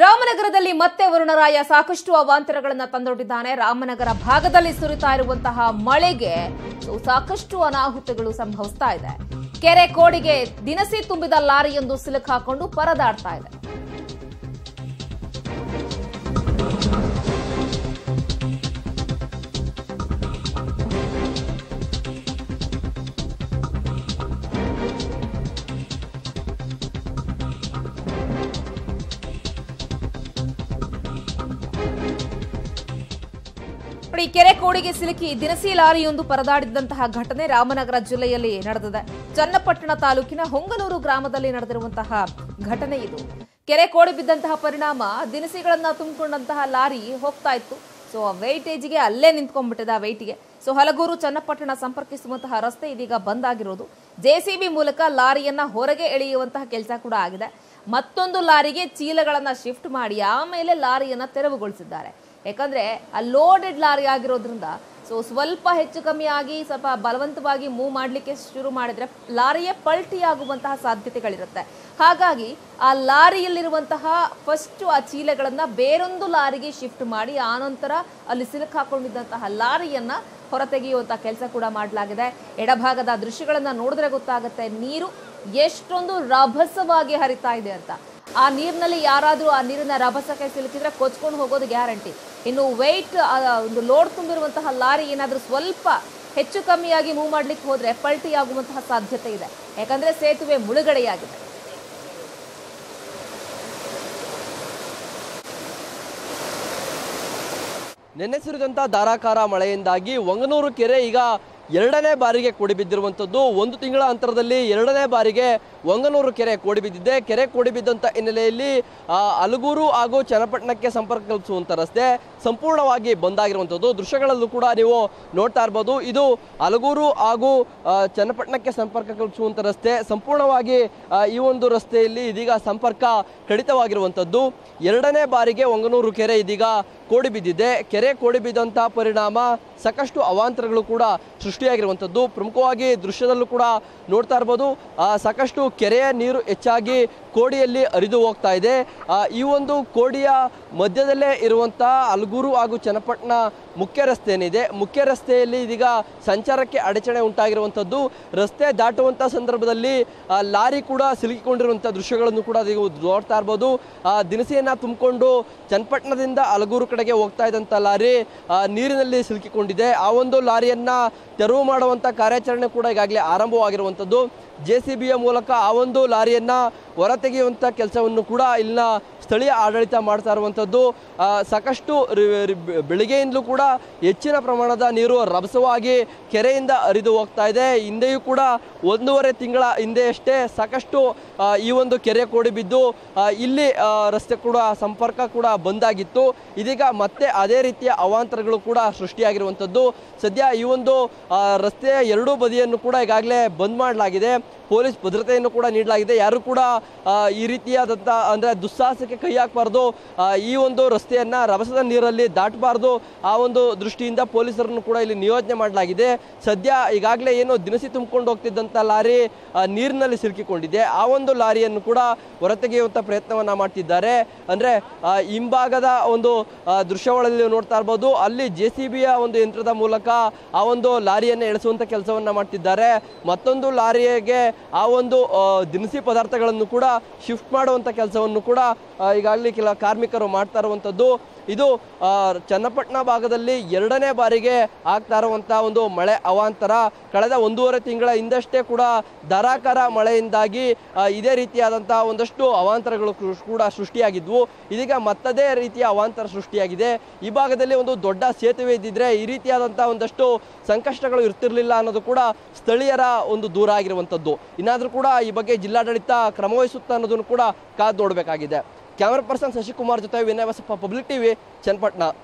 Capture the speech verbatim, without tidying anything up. ರಾಮನಗರದಲ್ಲಿ ಮತ್ತೆ ವರುಣರಾಯ ಸಾಕಷ್ಟು ಅವಾಂತರಗಳನ್ನು ತಂದೊಡ್ಡಿದ್ದಾನೆ. ರಾಮನಗರ ಭಾಗದಲ್ಲಿ ಸುರಿತಾ ಇರುವಂತಹ ಮಳೆಗೆ ಸಾಕಷ್ಟು ಅನಾಹುತಗಳು ಸಂಭವಿಸ್ತಾ ಇದೆ. ಕೆರೆ ಕೋಡಿಗೆ ದಿನಸಿ ತುಂಬಿದ ಲಾರಿಯೊಂದು ಸಿಲುಕಾಕೊಂಡು ಪರದಾಡ್ತಾ ಇದೆ. ಈ ಕೆರೆ ಕೋಡಿಗೆ ಸಿಲುಕಿ ದಿನಸಿ ಲಾರಿಯೊಂದು ಪರದಾಡಿದಂತಹ ಘಟನೆ ರಾಮನಗರ ಜಿಲ್ಲೆಯಲ್ಲಿ ನಡೆದಿದೆ. ಚನ್ನಪಟ್ಟಣ ತಾಲೂಕಿನ ಹೊಂಗನೂರು ಗ್ರಾಮದಲ್ಲಿ ನಡೆದಿರುವಂತಹ ಘಟನೆ ಇದು. ಕೆರೆ ಕೋಡಿ ಬಿದ್ದಂತಹ ಪರಿಣಾಮ ದಿನಸಿಗಳನ್ನ ತುಂಬಿಕೊಂಡಂತಹ ಲಾರಿ ಹೋಗ್ತಾ ಇತ್ತು. ಸೊ ವೆಯ್ಟೇಜ್ಗೆ ಅಲ್ಲೇ ನಿಂತ್ಕೊಂಡ್ಬಿಟ್ಟಿದೆ. ಆ ವೆಯ್ಟಿಗೆ ಸೊ ಹಲಗೂರು ಚನ್ನಪಟ್ಟಣ ಸಂಪರ್ಕಿಸುವಂತಹ ರಸ್ತೆ ಇದೀಗ ಬಂದ್ ಆಗಿರೋದು. ಜೆಸಿಬಿ ಮೂಲಕ ಲಾರಿಯನ್ನ ಹೊರಗೆ ಎಳೆಯುವಂತಹ ಕೆಲಸ ಕೂಡ ಆಗಿದೆ. ಮತ್ತೊಂದು ಲಾರಿಗೆ ಚೀಲಗಳನ್ನ ಶಿಫ್ಟ್ ಮಾಡಿ ಆಮೇಲೆ ಲಾರಿಯನ್ನ ತೆರವುಗೊಳಿಸಿದ್ದಾರೆ. ಯಾಕಂದ್ರೆ ಆ ಲೋಡೆಡ್ ಲಾರಿ ಆಗಿರೋದ್ರಿಂದ ಸೊ ಸ್ವಲ್ಪ ಹೆಚ್ಚು ಕಮ್ಮಿ ಆಗಿ ಸ್ವಲ್ಪ ಬಲವಂತವಾಗಿ ಮೂವ್ ಮಾಡಲಿಕ್ಕೆ ಶುರು ಮಾಡಿದ್ರೆ ಲಾರಿಯೇ ಪಲ್ಟಿಯಾಗುವಂತಹ ಸಾಧ್ಯತೆಗಳಿರುತ್ತೆ. ಹಾಗಾಗಿ ಆ ಲಾರಿಯಲ್ಲಿರುವಂತಹ ಫಸ್ಟ್ ಆ ಚೀಲಗಳನ್ನು ಬೇರೊಂದು ಲಾರಿಗೆ ಶಿಫ್ಟ್ ಮಾಡಿ ಆನಂತರ ಅಲ್ಲಿ ಸಿಲುಕಾಕೊಂಡಿದ್ದಂತಹ ಲಾರಿಯನ್ನು ಹೊರತೆಗೆಯುವಂತಹ ಕೆಲಸ ಕೂಡ ಮಾಡಲಾಗಿದೆ. ಎಡಭಾಗದ ದೃಶ್ಯಗಳನ್ನು ನೋಡಿದ್ರೆ ಗೊತ್ತಾಗುತ್ತೆ ನೀರು ಎಷ್ಟೊಂದು ರಭಸವಾಗಿ ಹರಿತಾ ಇದೆ ಅಂತ. ಆ ನೀರಿನಲ್ಲಿ ಯಾರಾದರೂ ಆ ನೀರಿನ ರಭಸಕ್ಕೆ ಸಿಲುಕಿದ್ರೆ ಕೊಚ್ಕೊಂಡು ಹೋಗೋದು ಗ್ಯಾರಂಟಿ. ಇನ್ನು ವೆಯ್ಟ್ ಒಂದು ಲೋಡ್ ತುಂಬಿರುವಂತಹ ಲಾರಿ ಏನಾದರೂ ಸ್ವಲ್ಪ ಹೆಚ್ಚು ಕಮ್ಮಿಯಾಗಿ ಮೂವ್ ಮಾಡ್ಲಿಕ್ಕೆ ಹೋದರೆ ಪಲ್ಟಿಯಾಗುವಂತಹ ಸಾಧ್ಯತೆ ಇದೆ. ಯಾಕಂದರೆ ಸೇತುವೆ ಮುಳುಗಡೆಯಾಗಿದೆ. ನೆನ್ನೆ ಸುರಿದಂಥ ಧಾರಾಕಾರ ಮಳೆಯಿಂದಾಗಿ ಹೊಂಗನೂರು ಕೆರೆ ಈಗ ಎರಡನೇ ಬಾರಿಗೆ ಕೂಡಿ ಬಿದ್ದಿರುವಂಥದ್ದು. ಒಂದು ತಿಂಗಳ ಅಂತರದಲ್ಲಿ ಎರಡನೇ ಬಾರಿಗೆ ಹೊಂಗನೂರು ಕೆರೆ ಕೂಡಿ ಬಿದ್ದಿದೆ. ಕೆರೆ ಕೂಡಿ ಬಿದ್ದಂಥ ಹಿನ್ನೆಲೆಯಲ್ಲಿ ಹಲಗೂರು ಹಾಗೂ ಚನ್ನಪಟ್ಟಣಕ್ಕೆ ಸಂಪರ್ಕ ಕಲ್ಪಿಸುವಂಥ ರಸ್ತೆ ಸಂಪೂರ್ಣವಾಗಿ ಬಂದ್ ಆಗಿರುವಂಥದ್ದು ದೃಶ್ಯಗಳಲ್ಲೂ ಕೂಡ ನೀವು ನೋಡ್ತಾ ಇರ್ಬೋದು. ಇದು ಹಲಗೂರು ಹಾಗೂ ಚನ್ನಪಟ್ಟಣಕ್ಕೆ ಸಂಪರ್ಕ ಕಲ್ಪಿಸುವಂಥ ರಸ್ತೆ ಸಂಪೂರ್ಣವಾಗಿ ಈ ಒಂದು ರಸ್ತೆಯಲ್ಲಿ ಇದೀಗ ಸಂಪರ್ಕ ಕಡಿತವಾಗಿರುವಂಥದ್ದು. ಎರಡನೇ ಬಾರಿಗೆ ಹೊಂಗನೂರು ಕೆರೆ ಇದೀಗ ಕೋಡಿ ಬಿದ್ದಿದೆ. ಕೆರೆ ಕೋಡಿ ಬಿದ್ದಂಥ ಪರಿಣಾಮ ಸಾಕಷ್ಟು ಅವಾಂತರಗಳು ಕೂಡ ಸೃಷ್ಟಿಯಾಗಿರುವಂಥದ್ದು ಪ್ರಮುಖವಾಗಿ ದೃಶ್ಯದಲ್ಲೂ ಕೂಡ ನೋಡ್ತಾ ಇರ್ಬೋದು. ಸಾಕಷ್ಟು ಕೆರೆಯ ನೀರು ಹೆಚ್ಚಾಗಿ ಕೋಡಿಯಲ್ಲಿ ಹರಿದು ಹೋಗ್ತಾ ಇದೆ. ಈ ಒಂದು ಕೋಡಿಯ ಮಧ್ಯದಲ್ಲೇ ಇರುವಂಥ ಹಲಗೂರು ಹಾಗೂ ಚನ್ನಪಟ್ಟಣ ಮುಖ್ಯ ರಸ್ತೆ ಏನಿದೆ, ಮುಖ್ಯ ರಸ್ತೆಯಲ್ಲಿ ಇದೀಗ ಸಂಚಾರಕ್ಕೆ ಅಡಚಣೆ ಉಂಟಾಗಿರುವಂಥದ್ದು. ರಸ್ತೆ ದಾಟುವಂಥ ಸಂದರ್ಭದಲ್ಲಿ ಲಾರಿ ಕೂಡ ಸಿಲುಕಿಕೊಂಡಿರುವಂಥ ದೃಶ್ಯಗಳನ್ನು ಕೂಡ ನೀವು ನೋಡ್ತಾ ಇರ್ಬೋದು. ದಿನಸಿಯನ್ನು ತುಂಬಿಕೊಂಡು ಚನ್ನಪಟ್ಟಣದಿಂದ ಹಲಗೂರು ಕಡೆಗೆ ಹೋಗ್ತಾ ಇದ್ದಂಥ ಲಾರಿ ನೀರಿನಲ್ಲಿ ಸಿಲುಕಿಕೊಂಡಿದೆ. ಆ ಒಂದು ಲಾರಿಯನ್ನು ತೆರವು ಮಾಡುವಂಥ ಕಾರ್ಯಾಚರಣೆ ಕೂಡ ಈಗಾಗಲೇ ಆರಂಭವಾಗಿರುವಂಥದ್ದು. ಜೆ ಸಿ ಬಿಯ ಮೂಲಕ ಆ ಒಂದು ಲಾರಿಯನ್ನು ಹೊರತೆಗೆಯುವಂಥ ಕೆಲಸವನ್ನು ಕೂಡ ಇಲ್ಲಿನ ಸ್ಥಳೀಯ ಆಡಳಿತ ಮಾಡ್ತಾ ಇರುವಂಥದ್ದು. ಸಾಕಷ್ಟು ಬೆಳಿಗ್ಗೆಯಿಂದಲೂ ಕೂಡ ಹೆಚ್ಚಿನ ಪ್ರಮಾಣದ ನೀರು ರಭಸವಾಗಿ ಕೆರೆಯಿಂದ ಹರಿದು ಹೋಗ್ತಾ ಇದೆ. ಹಿಂದೆಯೂ ಕೂಡ ಒಂದೂವರೆ ತಿಂಗಳ ಹಿಂದೆಯಷ್ಟೇ ಸಾಕಷ್ಟು ಈ ಒಂದು ಕೆರೆ ಕೋಡಿ ಬಿದ್ದು ಇಲ್ಲಿ ರಸ್ತೆ ಕೂಡ ಸಂಪರ್ಕ ಕೂಡ ಬಂದಾಗಿತ್ತು. ಇದೀಗ ಮತ್ತೆ ಅದೇ ರೀತಿಯ ಅವಾಂತರಗಳು ಕೂಡ ಸೃಷ್ಟಿಯಾಗಿರುವಂಥದ್ದು. ಸದ್ಯ ಈ ಒಂದು ರಸ್ತೆಯ ಎರಡೂ ಬದಿಯನ್ನು ಕೂಡ ಈಗಾಗಲೇ ಬಂದ್ ಮಾಡಲಾಗಿದೆ. ಪೊಲೀಸ್ ಭದ್ರತೆಯನ್ನು ಕೂಡ ನೀಡಲಾಗಿದೆ. ಯಾರು ಕೂಡ ಈ ರೀತಿಯಾದಂಥ ಅಂದರೆ ದುಸ್ಸಾಹಸಕ್ಕೆ ಕೈ ಹಾಕಬಾರ್ದು, ಈ ಒಂದು ರಸ್ತೆಯನ್ನು ರಭಸದ ನೀರಲ್ಲಿ ದಾಟಬಾರ್ದು, ಆ ಒಂದು ದೃಷ್ಟಿಯಿಂದ ಪೊಲೀಸರನ್ನು ಕೂಡ ಇಲ್ಲಿ ನಿಯೋಜನೆ ಮಾಡಲಾಗಿದೆ. ಸದ್ಯ ಈಗಾಗಲೇ ಏನು ದಿನಸಿ ತುಂಬಿಕೊಂಡು ಹೋಗ್ತಿದ್ದಂಥ ಲಾರಿ ನೀರಿನಲ್ಲಿ ಸಿಲುಕಿಕೊಂಡಿದೆ. ಆ ಒಂದು ಲಾರಿಯನ್ನು ಕೂಡ ಹೊರತೆಗೆಯುವಂಥ ಪ್ರಯತ್ನವನ್ನು ಮಾಡ್ತಿದ್ದಾರೆ. ಅಂದರೆ ಹಿಂಭಾಗದ ಒಂದು ದೃಶ್ಯಾವಳಿಯಲ್ಲಿ ನೋಡ್ತಾ ಇರ್ಬೋದು, ಅಲ್ಲಿ ಜೆ ಸಿ ಬಿಯ ಒಂದು ಯಂತ್ರದ ಮೂಲಕ ಆ ಒಂದು ಲಾರಿಯನ್ನು ಎಳೆಸುವಂಥ ಕೆಲಸವನ್ನು ಮಾಡ್ತಿದ್ದಾರೆ. ಮತ್ತೊಂದು ಲಾರಿಗೆ ಆ ಒಂದು ದಿನಸಿ ಪದಾರ್ಥಗಳನ್ನು ಕೂಡ ಶಿಫ್ಟ್ ಮಾಡುವಂಥ ಕೆಲಸವನ್ನು ಕೂಡ ಈಗಾಗಲೇ ಕೆಲ ಕಾರ್ಮಿಕರು ಮಾಡ್ತಾ ಇರುವಂಥದ್ದು. ಇದು ಚನ್ನಪಟ್ಟಣ ಭಾಗದಲ್ಲಿ ಎರಡನೇ ಬಾರಿಗೆ ಆಗ್ತಾ ಇರುವಂಥ ಒಂದು ಮಳೆ ಅವಾಂತರ. ಕಳೆದ ಒಂದೂವರೆ ತಿಂಗಳ ಹಿಂದಷ್ಟೇ ಕೂಡ ಧಾರಾಕಾರ ಮಳೆಯಿಂದಾಗಿ ಇದೇ ರೀತಿಯಾದಂಥ ಒಂದಷ್ಟು ಅವಾಂತರಗಳು ಕೂಡ ಸೃಷ್ಟಿಯಾಗಿದ್ವು. ಇದೀಗ ಮತ್ತದೇ ರೀತಿಯ ಅವಾಂತರ ಸೃಷ್ಟಿಯಾಗಿದೆ. ಈ ಭಾಗದಲ್ಲಿ ಒಂದು ದೊಡ್ಡ ಸೇತುವೆ ಇದ್ದಿದ್ರೆ ಈ ರೀತಿಯಾದಂಥ ಒಂದಷ್ಟು ಸಂಕಷ್ಟಗಳು ಇರ್ತಿರ್ಲಿಲ್ಲ ಅನ್ನೋದು ಕೂಡ ಸ್ಥಳೀಯರ ಒಂದು ದೂರ ಆಗಿರುವಂಥದ್ದು. ಇನ್ನಾದರೂ ಕೂಡ ಈ ಬಗ್ಗೆ ಜಿಲ್ಲಾಡಳಿತ ಕ್ರಮವಹಿಸುತ್ತಾ ಅನ್ನೋದನ್ನು ಕೂಡ ಕಾದು ನೋಡಬೇಕಾಗಿದೆ. ಕ್ಯಾಮರಾ ಪರ್ಸನ್ ಶಶಿಕುಮಾರ್ ಜೊತೆ ವಿನಯಬಸಪ್ಪ, ಪಬ್ಲಿಕ್ ಟಿವಿ, ಚನ್ನಪಟ್ಟಣ.